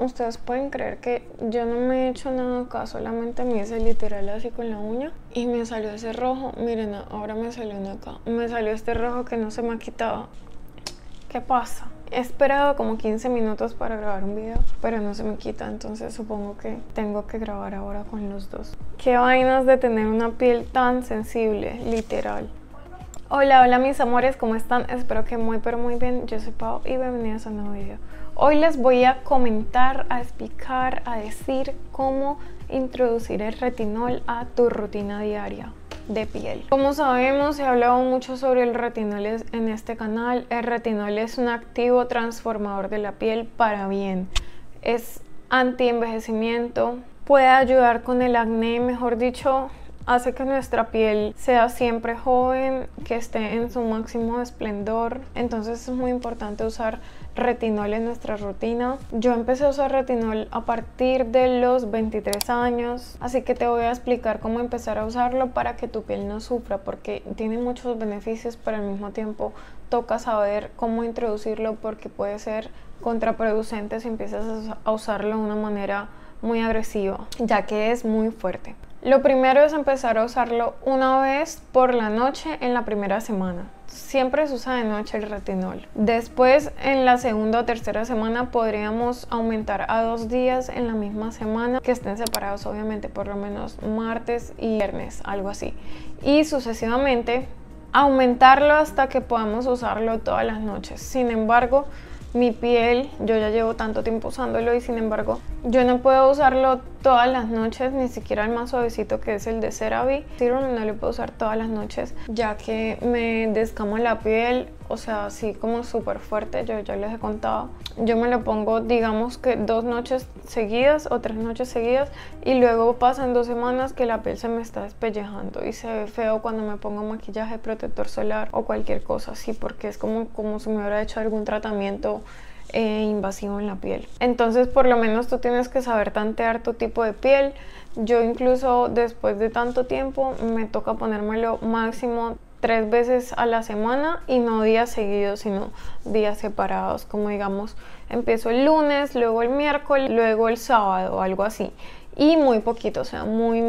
Ustedes pueden creer que yo no me he hecho nada acá, solamente me hice literal así con la uña y me salió ese rojo. Miren, ahora me salió uno acá, me salió este rojo que no se me ha quitado. ¿Qué pasa? He esperado como 15 minutos para grabar un video, pero no se me quita, entonces supongo que tengo que grabar ahora con los dos. Qué vainas de tener una piel tan sensible, literal. Hola, hola mis amores, ¿cómo están? Espero que muy pero muy bien. Yo soy Pau y bienvenidos a un nuevo video. Hoy les voy a comentar, a explicar, a decir cómo introducir el retinol a tu rutina diaria de piel. Como sabemos, he hablado mucho sobre el retinol en este canal. El retinol es un activo transformador de la piel para bien. Es anti-envejecimiento, puede ayudar con el acné, mejor dicho, hace que nuestra piel sea siempre joven, que esté en su máximo esplendor. Entonces es muy importante usar retinol en nuestra rutina. Yo empecé a usar retinol a partir de los 23 años, así que te voy a explicar cómo empezar a usarlo para que tu piel no sufra, porque tiene muchos beneficios, pero al mismo tiempo toca saber cómo introducirlo porque puede ser contraproducente si empiezas a usarlo de una manera muy agresiva, ya que es muy fuerte. Lo primero es empezar a usarlo una vez por la noche en la primera semana. Siempre se usa de noche el retinol. Después, en la segunda o tercera semana, podríamos aumentar a 2 días en la misma semana, que estén separados obviamente, por lo menos martes y viernes, algo así. Y sucesivamente, aumentarlo hasta que podamos usarlo todas las noches. Sin embargo, mi piel, yo ya llevo tanto tiempo usándolo y sin embargo yo no puedo usarlo todas las noches, ni siquiera el más suavecito que es el de CeraVe. No lo puedo usar todas las noches ya que me descamo la piel, o sea, así como súper fuerte, yo ya les he contado. Yo me lo pongo, digamos que 2 noches seguidas o 3 noches seguidas y luego pasan 2 semanas que la piel se me está despellejando y se ve feo cuando me pongo maquillaje, protector solar o cualquier cosa así, porque es como si me hubiera hecho algún tratamiento invasivo en la piel. Entonces por lo menos tú tienes que saber tantear tu tipo de piel. Yo incluso después de tanto tiempo me toca ponérmelo máximo 3 veces a la semana y no días seguidos, sino días separados, como digamos empiezo el lunes, luego el miércoles, luego el sábado, algo así. Y muy poquito, o sea, muy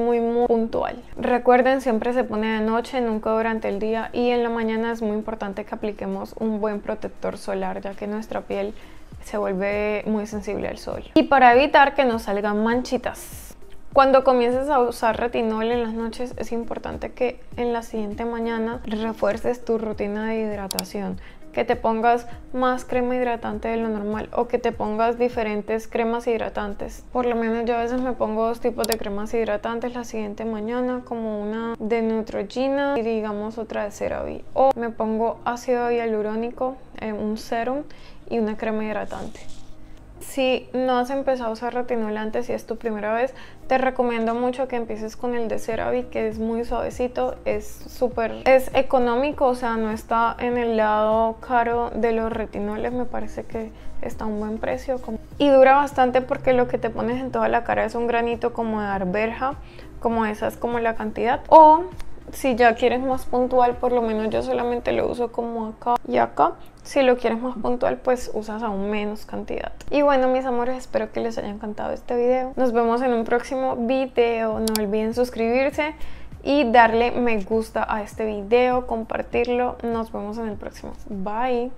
puntual. Recuerden, siempre se pone de noche, nunca durante el día. Y en la mañana es muy importante que apliquemos un buen protector solar, ya que nuestra piel se vuelve muy sensible al sol. Y para evitar que nos salgan manchitas. Cuando comiences a usar retinol en las noches, es importante que en la siguiente mañana refuerces tu rutina de hidratación. Que te pongas más crema hidratante de lo normal o que te pongas diferentes cremas hidratantes. Por lo menos yo a veces me pongo 2 tipos de cremas hidratantes la siguiente mañana, como una de Neutrogena y digamos otra de CeraVe. O me pongo ácido hialurónico, un serum y una crema hidratante. Si no has empezado a usar retinol antes y es tu primera vez, te recomiendo mucho que empieces con el de CeraVe, que es muy suavecito, es económico, o sea, no está en el lado caro de los retinoles, me parece que está a un buen precio. Y dura bastante porque lo que te pones en toda la cara es un granito como de arberja, como esa es como la cantidad. O si ya quieres más puntual, por lo menos yo solamente lo uso como acá y acá. Si lo quieres más puntual, pues usas aún menos cantidad. Y bueno, mis amores, espero que les haya encantado este video. Nos vemos en un próximo video. No olviden suscribirse y darle me gusta a este video, compartirlo. Nos vemos en el próximo. Bye.